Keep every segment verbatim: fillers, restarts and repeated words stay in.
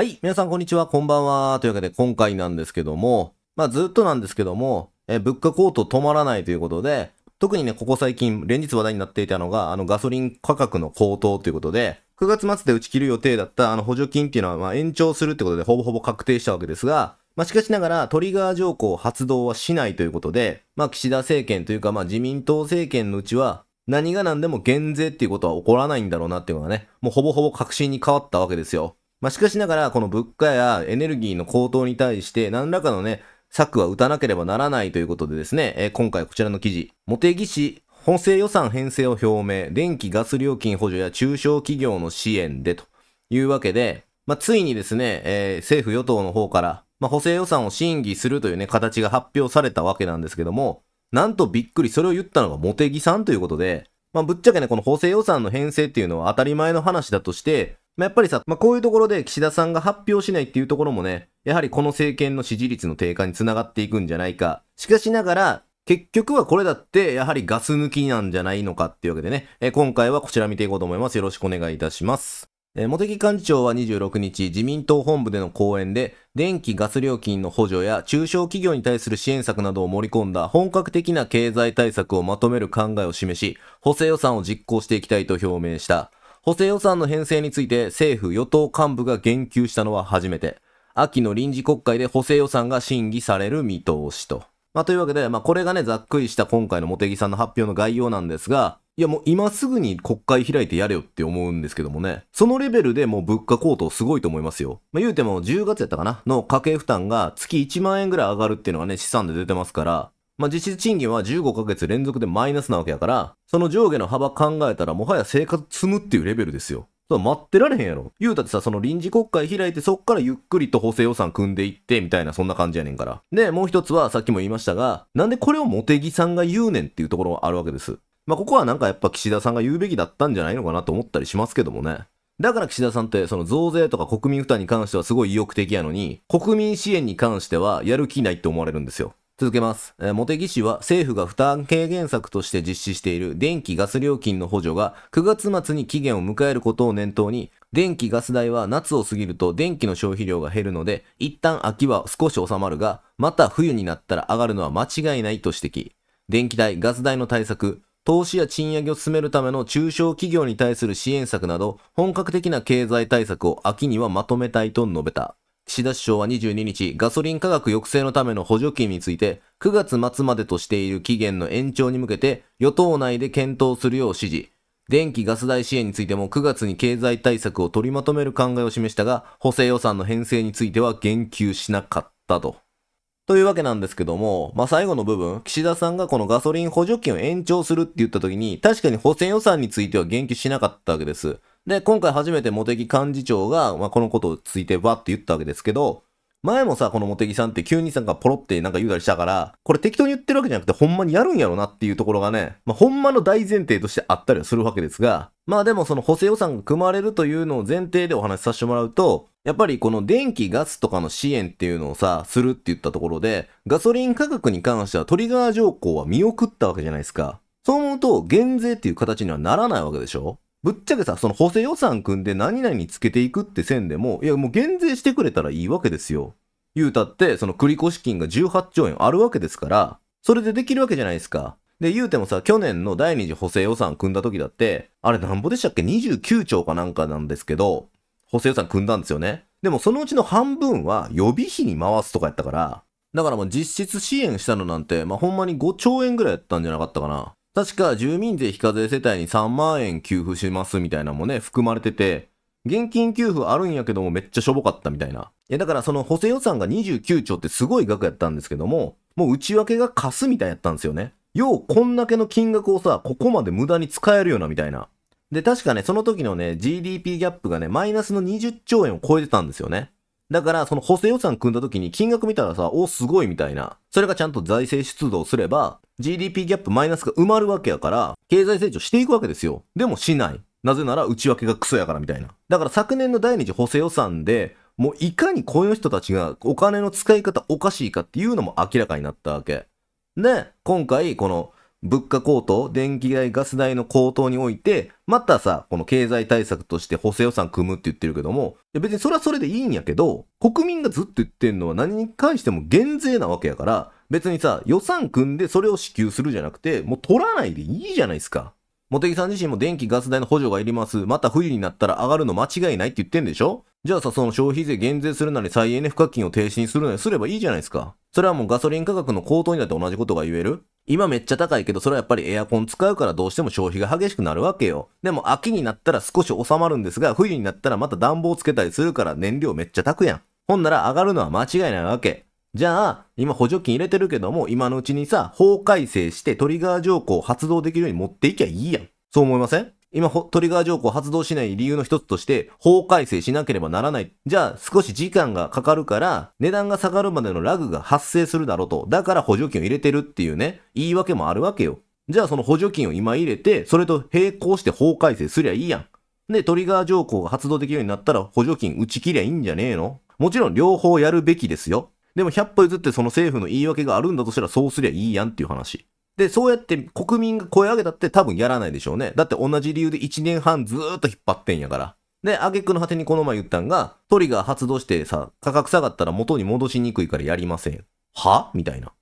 はい。皆さん、こんにちは。こんばんは。というわけで、今回なんですけども、まあ、ずっとなんですけども、え物価高騰止まらないということで、特にね、ここ最近、連日話題になっていたのが、あの、ガソリン価格の高騰ということで、くがつまつで打ち切る予定だった、あの、補助金っていうのは、まあ、延長するってことで、ほぼほぼ確定したわけですが、まあ、しかしながら、トリガー条項発動はしないということで、まあ、岸田政権というか、まあ、自民党政権のうちは、何が何でも減税っていうことは起こらないんだろうなっていうのがね、もうほぼほぼ確信に変わったわけですよ。まあ、しかしながら、この物価やエネルギーの高騰に対して何らかのね、策は打たなければならないということでですね、えー、今回こちらの記事、茂木氏、補正予算編成を表明、電気ガス料金補助や中小企業の支援でというわけで、まあ、ついにですね、えー、政府与党の方から、まあ、補正予算を審議するというね、形が発表されたわけなんですけども、なんとびっくり、それを言ったのが茂木さんということで、まあ、ぶっちゃけね、この補正予算の編成っていうのは当たり前の話だとして、まあ、やっぱりさ、まあ、こういうところで岸田さんが発表しないっていうところもね、やはりこの政権の支持率の低下につながっていくんじゃないか。しかしながら、結局はこれだって、やはりガス抜きなんじゃないのかっていうわけでね、え今回はこちら見ていこうと思います。よろしくお願いいたします。えー、茂木幹事長はにじゅうろくにち、自民党本部での講演で、電気・ガス料金の補助や中小企業に対する支援策などを盛り込んだ本格的な経済対策をまとめる考えを示し、補正予算を実行していきたいと表明した。補正予算の編成について政府・与党幹部が言及したのは初めて。秋の臨時国会で補正予算が審議される見通しと。まあ、というわけで、まあ、これがね、ざっくりした今回の茂木さんの発表の概要なんですが、いやもう今すぐに国会開いてやれよって思うんですけどもね。そのレベルでもう物価高騰すごいと思いますよ。まあ、言うてもじゅうがつやったかなの家計負担が月いちまんえんぐらい上がるっていうのがね、試算で出てますから、まあ、実質賃金はじゅうごかげつ連続でマイナスなわけやから、その上下の幅考えたらもはや生活積むっていうレベルですよ。待ってられへんやろ。言うたってさ、その臨時国会開いてそっからゆっくりと補正予算組んでいって、みたいなそんな感じやねんから。で、もう一つはさっきも言いましたが、なんでこれを茂木さんが言うねんっていうところがあるわけです。まあ、ここはなんかやっぱ岸田さんが言うべきだったんじゃないのかなと思ったりしますけどもね。だから岸田さんってその増税とか国民負担に関してはすごい意欲的やのに、国民支援に関してはやる気ないって思われるんですよ。続けます。えー、茂木氏は政府が負担軽減策として実施している電気ガス料金の補助がくがつまつに期限を迎えることを念頭に、電気ガス代は夏を過ぎると電気の消費量が減るので、一旦秋は少し収まるが、また冬になったら上がるのは間違いないと指摘。電気代、ガス代の対策、投資や賃上げを進めるための中小企業に対する支援策など、本格的な経済対策を秋にはまとめたいと述べた。岸田首相はにじゅうににち、ガソリン価格抑制のための補助金について、くがつまつまでとしている期限の延長に向けて、与党内で検討するよう指示。電気・ガス代支援についてもくがつに経済対策を取りまとめる考えを示したが、補正予算の編成については言及しなかったと。というわけなんですけども、まあ、最後の部分、岸田さんがこのガソリン補助金を延長するって言った時に、確かに補正予算については言及しなかったわけです。で、今回初めて茂木幹事長が、まあ、このことについてバッて言ったわけですけど、前もさ、この茂木さんって急にさんがポロってなんか言うたりしたから、これ適当に言ってるわけじゃなくて、ほんまにやるんやろなっていうところがね、まあ、ほんまの大前提としてあったりはするわけですが、まあでもその補正予算が組まれるというのを前提でお話しさせてもらうと、やっぱりこの電気ガスとかの支援っていうのをさ、するって言ったところで、ガソリン価格に関してはトリガー条項は見送ったわけじゃないですか。そう思うと、減税っていう形にはならないわけでしょ？ぶっちゃけさ、その補正予算組んで何々につけていくって線でも、いやもう減税してくれたらいいわけですよ。言うたって、その繰越金がじゅうはっちょうえんあるわけですから、それでできるわけじゃないですか。で、言うてもさ、去年の第二次補正予算組んだ時だって、あれなんぼでしたっけ ?にじゅうきゅうちょうかなんかなんですけど、補正予算組んだんですよね。でもそのうちの半分は予備費に回すとかやったから、だからもう実質支援したのなんて、まあ、ほんまにごちょうえんぐらいやったんじゃなかったかな。確か住民税非課税世帯にさんまんえん給付しますみたいなのもね、含まれてて、現金給付あるんやけどもめっちゃしょぼかったみたいな。いやだからその補正予算がにじゅうきゅうちょうってすごい額やったんですけども、もう内訳が貸すみたいやったんですよね。ようこんだけの金額をさ、ここまで無駄に使えるよなみたいな。で、確かね、その時のね、ジーディーピー ギャップがね、マイナスのにじゅっちょうえんを超えてたんですよね。だから、その補正予算組んだ時に金額見たらさ、お、すごいみたいな。それがちゃんと財政出動すれば、ジーディーピー ギャップマイナスが埋まるわけやから、経済成長していくわけですよ。でもしない。なぜなら内訳がクソやからみたいな。だから昨年の第二次補正予算で、もういかにこういう人たちがお金の使い方おかしいかっていうのも明らかになったわけ。で、今回、この物価高騰、電気代、ガス代の高騰において、またさ、この経済対策として補正予算組むって言ってるけども、別にそれはそれでいいんやけど、国民がずっと言ってんのは何に関しても減税なわけやから、別にさ、予算組んでそれを支給するじゃなくて、もう取らないでいいじゃないですか。茂木さん自身も電気ガス代の補助がいります。また冬になったら上がるの間違いないって言ってんでしょ？じゃあさ、その消費税減税するなり再エネ賦課金を停止にするなりすればいいじゃないですか。それはもうガソリン価格の高騰にだって同じことが言える？今めっちゃ高いけど、それはやっぱりエアコン使うからどうしても消費が激しくなるわけよ。でも秋になったら少し収まるんですが、冬になったらまた暖房つけたりするから燃料めっちゃ炊くやん。ほんなら上がるのは間違いないわけ。じゃあ、今補助金入れてるけども、今のうちにさ、法改正してトリガー条項を発動できるように持っていきゃいいやん。そう思いません？今、トリガー条項を発動しない理由の一つとして、法改正しなければならない。じゃあ、少し時間がかかるから、値段が下がるまでのラグが発生するだろうと。だから補助金を入れてるっていうね、言い訳もあるわけよ。じゃあ、その補助金を今入れて、それと並行して法改正すりゃいいやん。で、トリガー条項が発動できるようになったら、補助金打ち切りゃいいんじゃねえの？もちろん、両方やるべきですよ。でも、ひゃく歩譲ってその政府の言い訳があるんだとしたら、そうすりゃいいやんっていう話。で、そうやって国民が声上げたって多分やらないでしょうね。だって同じ理由でいちねんはんずーっと引っ張ってんやから。で、挙句の果てにこの前言ったんが、トリガー発動してさ、価格下がったら元に戻しにくいからやりません。は？みたいな。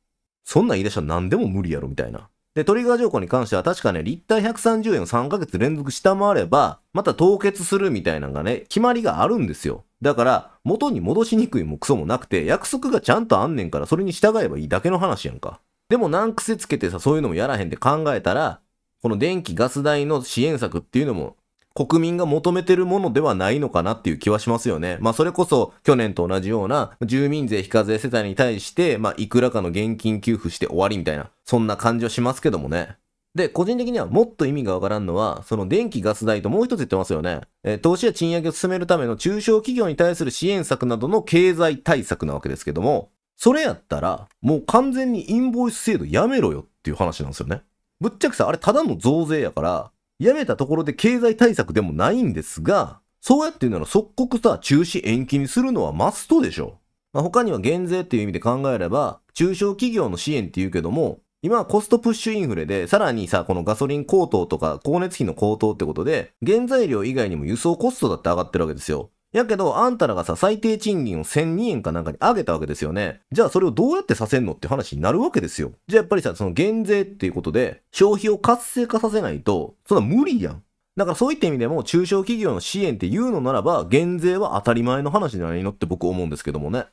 そんなん言い出したら何でも無理やろみたいな。で、トリガー条項に関しては確かね、リッターひゃくさんじゅうえんをさんかげつ連続下回れば、また凍結するみたいなのがね、決まりがあるんですよ。だから、元に戻しにくいもクソもなくて、約束がちゃんとあんねんから、それに従えばいいだけの話やんか。でも難癖つけてさ、そういうのもやらへんって考えたら、この電気ガス代の支援策っていうのも国民が求めてるものではないのかなっていう気はしますよね。まあそれこそ去年と同じような住民税非課税世帯に対して、まあいくらかの現金給付して終わりみたいな、そんな感じはしますけどもね。で、個人的にはもっと意味がわからんのは、その電気ガス代ともう一つ言ってますよね。えー、投資や賃上げを進めるための中小企業に対する支援策などの経済対策なわけですけども、それやったら、もう完全にインボイス制度やめろよっていう話なんですよね。ぶっちゃけさ、あれただの増税やから、やめたところで経済対策でもないんですが、そうやって言うなら即刻さ、中止延期にするのはマストでしょ。まあ、他には減税っていう意味で考えれば、中小企業の支援っていうけども、今はコストプッシュインフレで、さらにさ、このガソリン高騰とか光熱費の高騰ってことで、原材料以外にも輸送コストだって上がってるわけですよ。やけど、あんたらがさ、最低賃金をせんにえんかなんかに上げたわけですよね。じゃあ、それをどうやってさせんのって話になるわけですよ。じゃあ、やっぱりさ、その減税っていうことで、消費を活性化させないと、そんな無理やん。だから、そういった意味でも、中小企業の支援っていうのならば、減税は当たり前の話じゃないのって僕思うんですけどもね。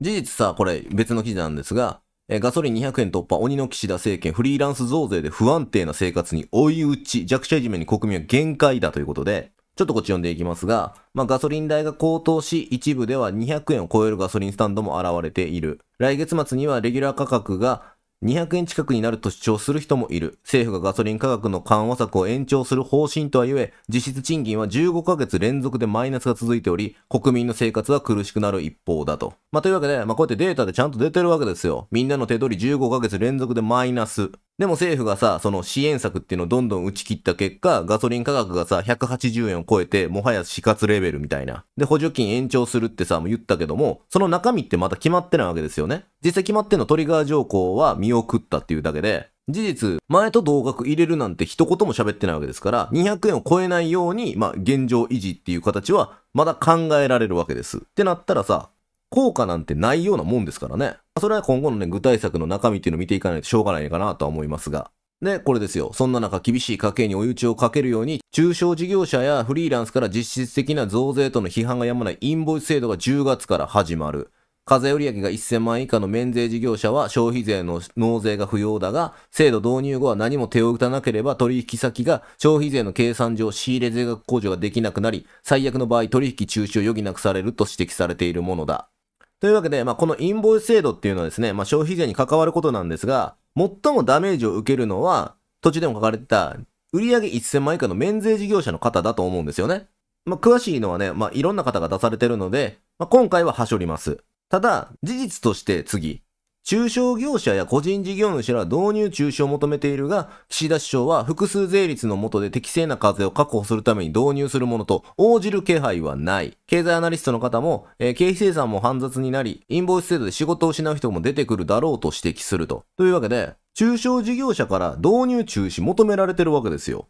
事実さ、これ、別の記事なんですが、えガソリンにひゃくえん突破、鬼の岸田政権、フリーランス増税で不安定な生活に追い打ち、弱者いじめに国民は限界だということで、ちょっとこっち読んでいきますが、まあ、ガソリン代が高騰し、一部ではにひゃくえんを超えるガソリンスタンドも現れている。来月末にはレギュラー価格がにひゃくえん近くになると主張する人もいる。政府がガソリン価格の緩和策を延長する方針とはいえ、実質賃金はじゅうごかげつ連続でマイナスが続いており、国民の生活は苦しくなる一方だと。まあ、というわけで、まあ、こうやってデータでちゃんと出てるわけですよ。みんなの手取りじゅうごかげつ連続でマイナス。でも政府がさ、その支援策っていうのをどんどん打ち切った結果、ガソリン価格がさ、ひゃくはちじゅうえんを超えて、もはや死活レベルみたいな。で、補助金延長するってさ、もう言ったけども、その中身ってまた決まってないわけですよね。実際決まってんのトリガー条項は見送ったっていうだけで、事実、前と同額入れるなんて一言も喋ってないわけですから、にひゃくえんを超えないように、まあ、現状維持っていう形は、まだ考えられるわけです。ってなったらさ、効果なんてないようなもんですからね。それは今後のね、具体策の中身っていうのを見ていかないとしょうがないかなとは思いますが。で、これですよ。そんな中、厳しい家計に追い打ちをかけるように、中小事業者やフリーランスから実質的な増税との批判がやまないインボイス制度がじゅうがつから始まる。課税売上がいっせんまんえん以下の免税事業者は消費税の納税が不要だが、制度導入後は何も手を打たなければ取引先が消費税の計算上仕入れ税額控除ができなくなり、最悪の場合取引中止を余儀なくされると指摘されているものだ。というわけで、まあ、このインボイス制度っていうのはですね、まあ、消費税に関わることなんですが、最もダメージを受けるのは、途中でも書かれてた、売上いっせんまん以下の免税事業者の方だと思うんですよね。まあ、詳しいのはね、まあ、いろんな方が出されてるので、まあ、今回は端折ります。ただ、事実として次、中小業者や個人事業主らは導入中止を求めているが、岸田首相は複数税率の下で適正な課税を確保するために導入するものと応じる気配はない。経済アナリストの方も、えー、経費生産も煩雑になり、インボイス制度で仕事を失う人も出てくるだろうと指摘すると。というわけで、中小事業者から導入中止求められてるわけですよ。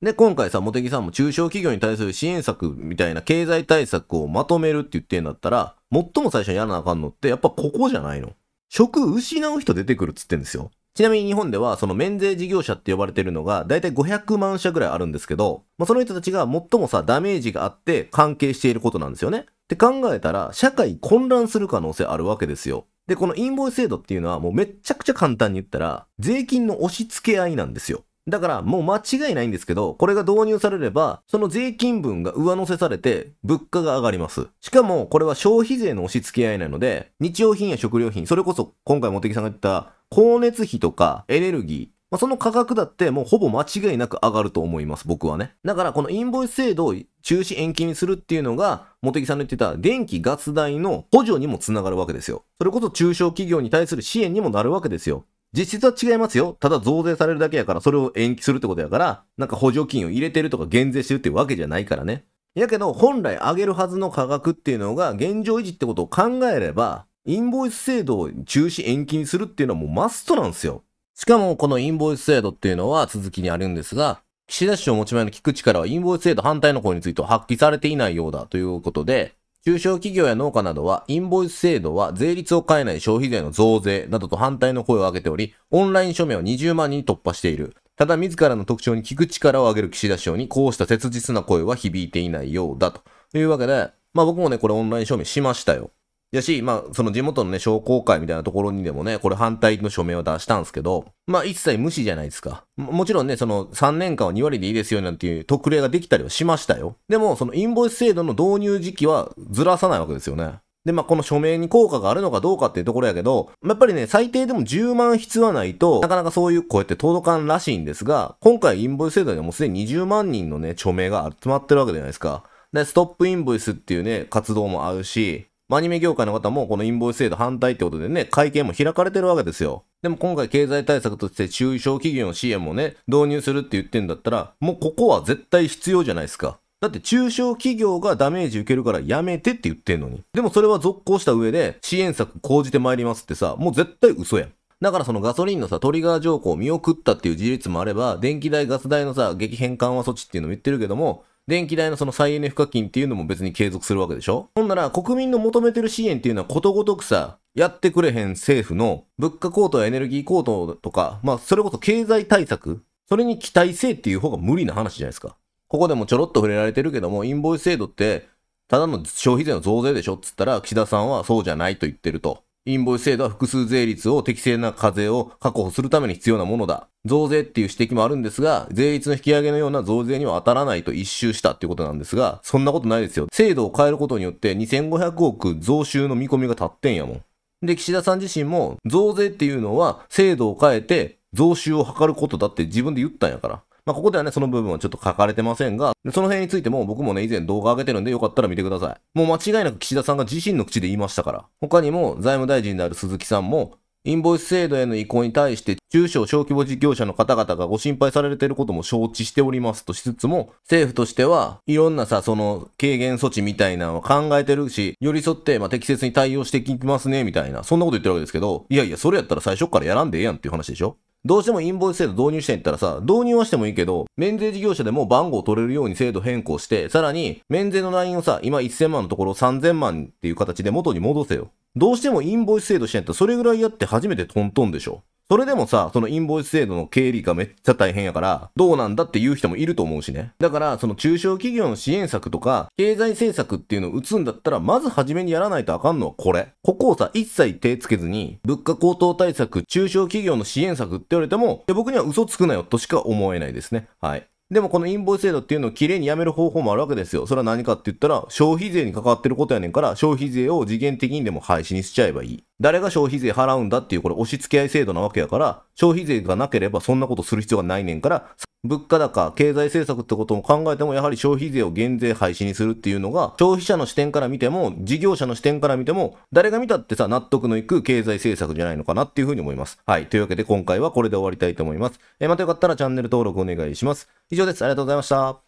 で、今回さ、茂木さんも中小企業に対する支援策みたいな経済対策をまとめるって言ってんだったら、最も最初にやらなあかんのって、やっぱここじゃないの。職失う人出てくるっつってんですよ。ちなみに日本では、その免税事業者って呼ばれてるのが、だいたいごひゃくまんしゃぐらいあるんですけど、まあ、その人たちが最もさ、ダメージがあって関係していることなんですよね。って考えたら、社会混乱する可能性あるわけですよ。で、このインボイス制度っていうのは、もうめっちゃくちゃ簡単に言ったら、税金の押し付け合いなんですよ。だからもう間違いないんですけど、これが導入されれば、その税金分が上乗せされて、物価が上がります。しかも、これは消費税の押し付け合いなので、日用品や食料品、それこそ今回茂木さんが言った、光熱費とかエネルギー、まあ、その価格だってもうほぼ間違いなく上がると思います、僕はね。だからこのインボイス制度を中止延期にするっていうのが、茂木さんの言ってた電気ガス代の補助にもつながるわけですよ。それこそ中小企業に対する支援にもなるわけですよ。実質は違いますよ。ただ増税されるだけやから、それを延期するってことやから、なんか補助金を入れてるとか減税してるってわけじゃないからね。やけど、本来上げるはずの価格っていうのが現状維持ってことを考えれば、インボイス制度を中止延期にするっていうのはもうマストなんですよ。しかも、このインボイス制度っていうのは続きにあるんですが、岸田首相持ち前の聞く力はインボイス制度反対の声については発揮されていないようだということで、中小企業や農家などは、インボイス制度は税率を変えない消費税の増税などと反対の声を上げており、オンライン署名をにじゅうまんにん突破している。ただ、自らの特徴に聞く力を上げる岸田首相に、こうした切実な声は響いていないようだ。というわけで、まあ僕もね、これオンライン署名しましたよ。やし、まあ、その地元のね、商工会みたいなところにでもね、これ反対の署名を出したんですけど、まあ一切無視じゃないですか。も, もちろんね、そのさんねんかんはにわりでいいですよなんていう特例ができたりはしましたよ。でも、そのインボイス制度の導入時期はずらさないわけですよね。で、まあこの署名に効果があるのかどうかっていうところやけど、やっぱりね、最低でもじゅうまんひつはないと、なかなかそういう声って届かんらしいんですが、今回インボイス制度にはもうすでににじゅうまんにんのね、署名が集まってるわけじゃないですか。で、ストップインボイスっていうね、活動もあるし、アニメ業界の方もこのインボイス制度反対ってことでね、会見も開かれてるわけですよ。でも今回経済対策として中小企業の支援もね、導入するって言ってんだったら、もうここは絶対必要じゃないですか。だって中小企業がダメージ受けるからやめてって言ってんのに。でもそれは続行した上で支援策講じてまいりますってさ、もう絶対嘘やん。だからそのガソリンのさ、トリガー条項を見送ったっていう事実もあれば、電気代ガス代のさ、激変緩和措置っていうのも言ってるけども、電気代のその再エネ賦課金っていうのも別に継続するわけでしょ。ほんなら国民の求めてる支援っていうのはことごとくさ、やってくれへん政府の物価高騰やエネルギー高騰とか、まあそれこそ経済対策、それに期待性っていう方が無理な話じゃないですか。ここでもちょろっと触れられてるけども、インボイス制度ってただの消費税の増税でしょっつったら、岸田さんはそうじゃないと言ってると。インボイス制度は複数税率を適正な課税を確保するために必要なものだ。増税っていう指摘もあるんですが、税率の引き上げのような増税には当たらないと一蹴したっていうことなんですが、そんなことないですよ。制度を変えることによってにせんごひゃくおく増収の見込みが立ってんやもん。で、岸田さん自身も増税っていうのは制度を変えて増収を図ることだって自分で言ったんやから。まあ、ここではね、その部分はちょっと書かれてませんが、その辺についても僕もね、以前動画上げてるんでよかったら見てください。もう間違いなく岸田さんが自身の口で言いましたから。他にも財務大臣である鈴木さんも、インボイス制度への移行に対して中小小規模事業者の方々がご心配されていることも承知しておりますとしつつも、政府としてはいろんなさ、その軽減措置みたいなのを考えてるし、寄り添ってまあ適切に対応していきますね、みたいな、そんなこと言ってるわけですけど、いやいや、それやったら最初からやらんでええやんっていう話でしょ。どうしてもインボイス制度導入していったらさ、導入はしてもいいけど、免税事業者でも番号を取れるように制度変更して、さらに、免税のラインをさ、今せんまんのところをさんぜんまんっていう形で元に戻せよ。どうしてもインボイス制度してんやったらそれぐらいやって初めてトントンでしょ。それでもさ、そのインボイス制度の経理がめっちゃ大変やから、どうなんだって言う人もいると思うしね。だから、その中小企業の支援策とか、経済政策っていうのを打つんだったら、まず初めにやらないとあかんのはこれ。ここをさ、一切手つけずに、物価高騰対策、中小企業の支援策って言われても、僕には嘘つくなよとしか思えないですね。はい。でもこのインボイス制度っていうのを綺麗にやめる方法もあるわけですよ。それは何かって言ったら、消費税に関わってることやねんから、消費税を時限的にでも廃止にしちゃえばいい。誰が消費税払うんだっていう、これ押し付け合い制度なわけやから、消費税がなければそんなことする必要がないねんから、物価高、経済政策ってことを考えても、やはり消費税を減税廃止にするっていうのが、消費者の視点から見ても、事業者の視点から見ても、誰が見たってさ、納得のいく経済政策じゃないのかなっていうふうに思います。はい。というわけで今回はこれで終わりたいと思います。えー、またよかったらチャンネル登録お願いします。以上です。ありがとうございました。